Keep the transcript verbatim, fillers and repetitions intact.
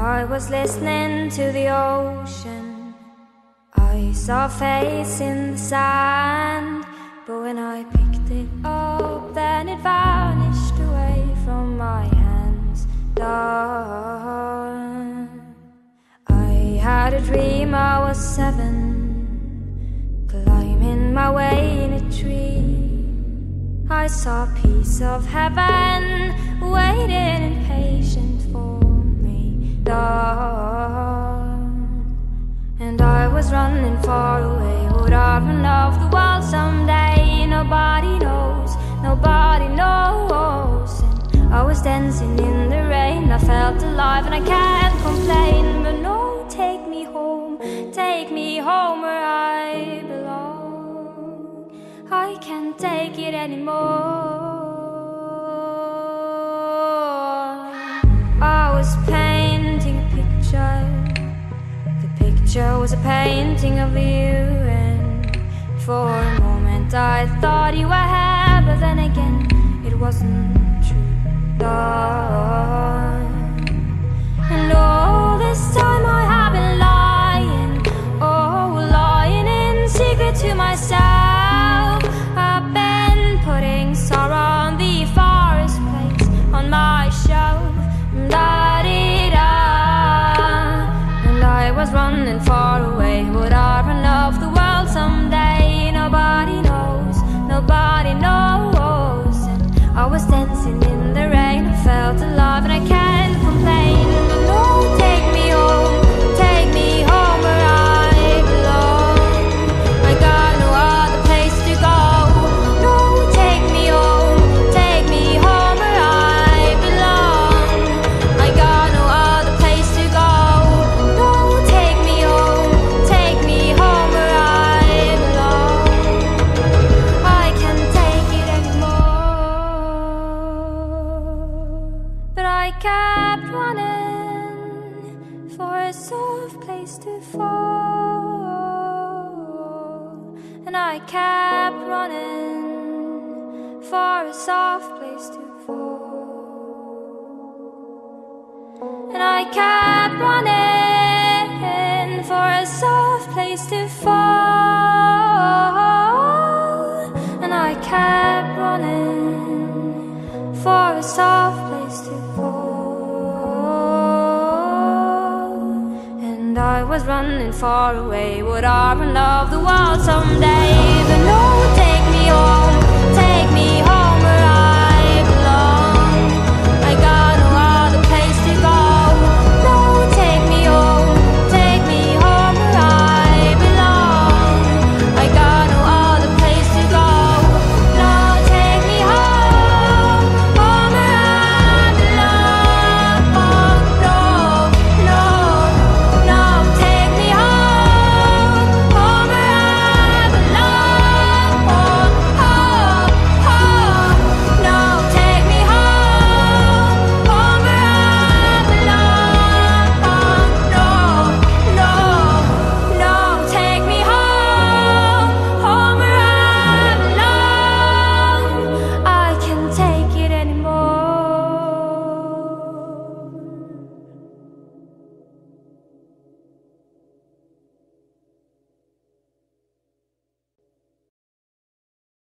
I was listening to the ocean, I saw a face in the sand. But when I picked it up, then it vanished away from my hands. Dawn. I had a dream I was seven, climbing my way in a tree. I saw a piece of heaven waiting impatient for me. Dawn. And I was running far away, would I run off the world someday? Nobody knows, nobody knows. And I was dancing in the rain, I felt alive and I can't complain. But no, take me home, take me home where I belong. I can't take it anymore. I was painting a picture, the picture was a painting of you. And for a moment I thought you were here, but then again, it wasn't true. Love. And all this time I have been lying, oh, lying in secret to myself. I've been putting sorrow on the forest plates on my shelf. Da-dee-da. And I was running far away, would I run off the world someday? Nobody knows. Nobody knows. And I was dancing in the rain, I felt alive and I can't complain. But no, take me home, take me home where I belong. I got no other place to go. No, take me home, take me home where I belong. I got no other place to go. No, take me home, take me home where I belong. I kept running for a soft place to fall, and I kept running for a soft place to fall, and I kept running for a soft place to fall, and I kept running for a soft place to fall. I was running far away, would I run off the world someday? But no, take me home.